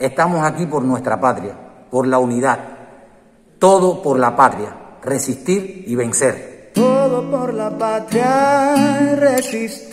Estamos aquí por nuestra patria, por la unidad. Todo por la patria, resistir y vencer. Todo por la patria, resistir.